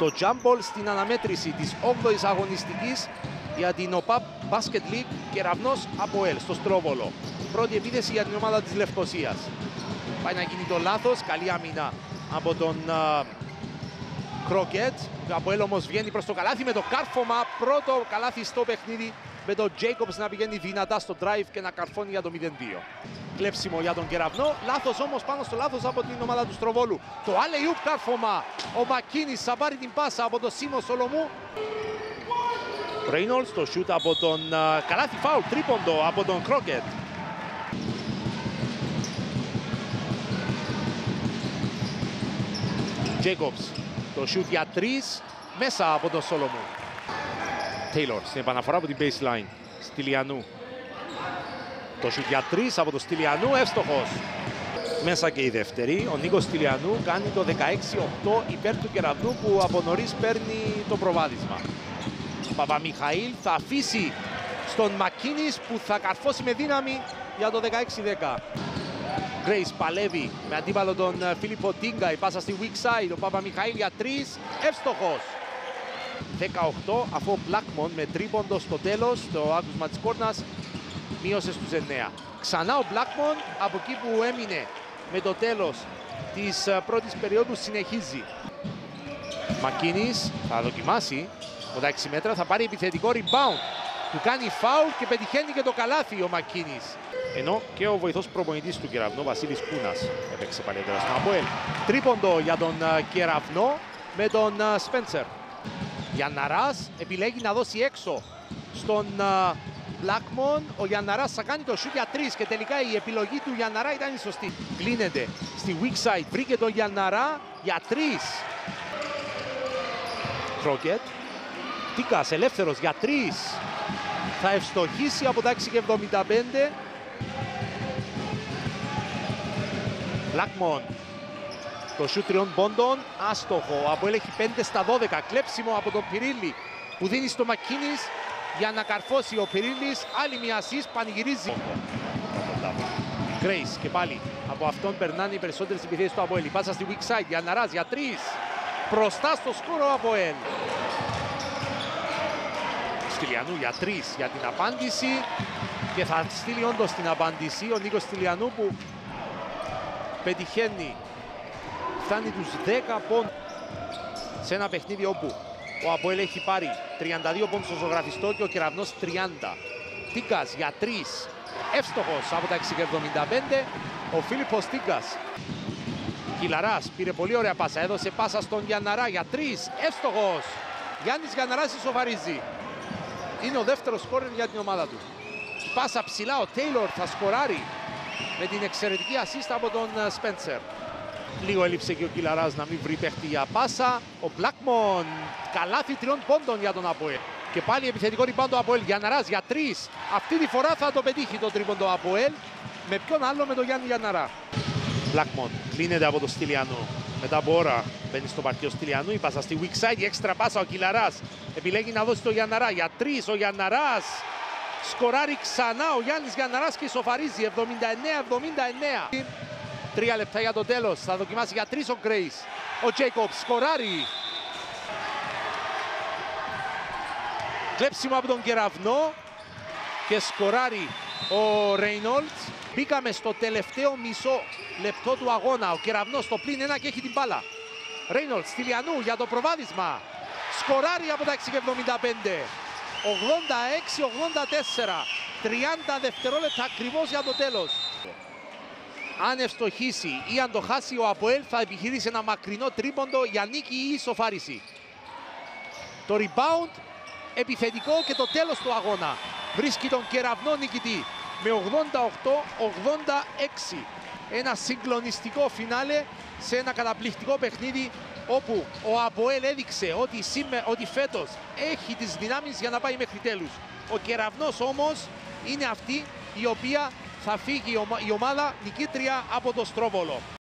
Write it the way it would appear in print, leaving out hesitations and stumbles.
το jump ball στην αναμέτρηση της 8ης αγωνιστικής για την ΟΠΑΠ Basket League Κεραυνός ΑΠΟΕΛ στο Στρόβολο. Πρώτη επίθεση για την ομάδα της Λευκοσίας. Πάει να γίνει το λάθος, καλή άμυνα από τον Κρόκετ. Ο ΑΠΟΕΛ όμως βγαίνει προς το καλάθι με το κάρφωμα. Πρώτο καλάθι στο παιχνίδι με τον Jacobs να πηγαίνει δυνατά στο drive και να καρφώνει για το 0-2. Κλέψιμο για τον Κεραυνό, λάθος όμως πάνω στο λάθος από την ομάδα του Στροβόλου. Το alley-oop κάρφωμα, ο Μακκίνης θα πάρει την πάσα από τον Σήμο Σολομού. Ρέινολντς το shoot από τον καλάθι φάουλ, τρίποντο από τον Κρόκετ. Jacobs το shoot για 3 μέσα από τον Σολομού. Τέλορ στην επαναφορά από την baseline, Στυλιανού. Το σουτ για 3 από τον Στυλιανού, εύστοχος. Μέσα και η δεύτερη, ο Νίκο Στυλιανού κάνει το 16-8 υπέρ του Κεραυνού που από νωρίς παίρνει το προβάδισμα. Παπαμιχαήλ θα αφήσει στον Μακκίνης που θα καρφώσει με δύναμη για το 16-10. Grace παλεύει με αντίπαλο τον Φίλιππο Τίγκα, η πάσα στη weak side, ο Παπαμιχαήλ για 3, εύστοχος. 18 αφού ο Blackmon με τρίποντο στο τέλος, το άκουσμα της κόρνας, μείωσε στους 9. Ξανά ο Blackmon από εκεί που έμεινε με το τέλος της πρώτης περίοδου συνεχίζει. Μακκίνης θα δοκιμάσει από τα 6 μέτρα, θα πάρει επιθετικό rebound. Του κάνει foul και πετυχαίνει και το καλάθι ο Μακκίνης. Ενώ και ο βοηθός προπονητής του Κεραυνό, Βασίλης Κούνας, έπαιξε παλιότερα στον ΑΠΟΕΛ. Τρίποντο για τον Κεραυνό με τον Σπέντσερ. Γιαναράς επιλέγει να δώσει έξω στον Blackmon. Ο Γιαναράς θα κάνει το shoot για 3 και τελικά η επιλογή του Γιαναρά ήταν η σωστή. Κλείνεται στη weak side, βρήκε τον Γιαναρά για 3. Κρόκετ, Τίκας ελεύθερος για 3. Θα ευστοχίσει από τα 6,75. Blackmon. Το σουτ τριών πόντων, άστοχο, από έλεγχη 5 στα 12, κλέψιμο από τον Πυρίλη που δίνει στο Μακκίνης για να καρφώσει ο Πυρίλης, άλλη μια assist, πανηγυρίζει. Grace και πάλι από αυτόν περνάνε οι περισσότερες επιθέσεις του ΑΠΟΕΛ. Πάσα στη weak side, Γιαναράς για 3, μπροστά στο σκορ ο ΑΠΟΕΛ. Στυλιανού για 3 για την απάντηση και θα στείλει όντως την απάντηση ο Νίκος Στυλιανού που πετυχαίνει. Φτάνει τους 10 πόντους σε ένα παιχνίδι όπου ο ΑΠΟΕΛ έχει πάρει 32 πόντους στο ζωγραφιστό και ο Κεραυνός 30. Τίκας για 3, εύστοχος από τα 6,75 ο Φίλιππος Τίκας. Κιλάρας πήρε πολύ ωραία πάσα, έδωσε πάσα στον Γιαναρά για 3, εύστοχος. Γιάννης Γιαναράς ισοφαρίζει. Είναι ο δεύτερος σκόρερ για την ομάδα του. Πάσα ψηλά, ο Τέλορ θα σκοράρει με την εξαιρετική ασίστα από τον Σπέντσερ. Λίγο έλειψε και ο Κιλάρας να μην βρει παίχτη για πάσα. Ο Blackmon, καλάθι 3 πόντων για τον ΑΠΟΕΛ. Και πάλι επιθετικό rebound ο ΑΠΟΕΛ. Γιαναράς για 3. Αυτή τη φορά θα το πετύχει το τρίποντο ο ΑΠΟΕΛ. Με ποιον άλλο, με τον Γιάννη Γιαναρά. Blackmon κλείνεται από τον Στυλιανού. Μετά από ώρα μπαίνει στο παρκείο Στυλιανού. Η πάσα στη weak side, η έξτρα πάσα ο Κιλάρας. Επιλέγει να δώσει το Γιαναρά. Για 3 ο Γιαναράς. Σκοράρει ξανά ο Γιάννης Γιαναράς και ισοφαρίζει 79-79. 3 λεπτά για το τέλος, θα δοκιμάσει για 3 ο Grace. Ο Jacobs σκοράρει. Κλέψιμο από τον Κεραυνό και σκοράρει ο Reynolds. Μπήκαμε στο τελευταίο μισό λεπτό του αγώνα. Ο Κεραυνός στο πλήν 1 και έχει την μπάλα. Reynolds, Στυλιανού για το προβάδισμα. Σκοράρει από τα 6,75. 86-84. 30 δευτερόλεπτα ακριβώς για το τέλος. Αν ευστοχίσει ή αν το χάσει ο ΑΠΟΕΛ θα επιχειρήσει ένα μακρινό τρίποντο για νίκη ή ισοφάριση. Το rebound επιθετικό και το τέλος του αγώνα. Βρίσκει τον Κεραυνό νικητή με 88-86. Ένα συγκλονιστικό φινάλε σε ένα καταπληκτικό παιχνίδι όπου ο ΑΠΟΕΛ έδειξε ότι φέτος έχει τις δυνάμεις για να πάει μέχρι τέλους. Ο Κεραυνός όμως είναι αυτή η οποία θα φύγει η ομάδα νικήτρια από το Στρόβολο.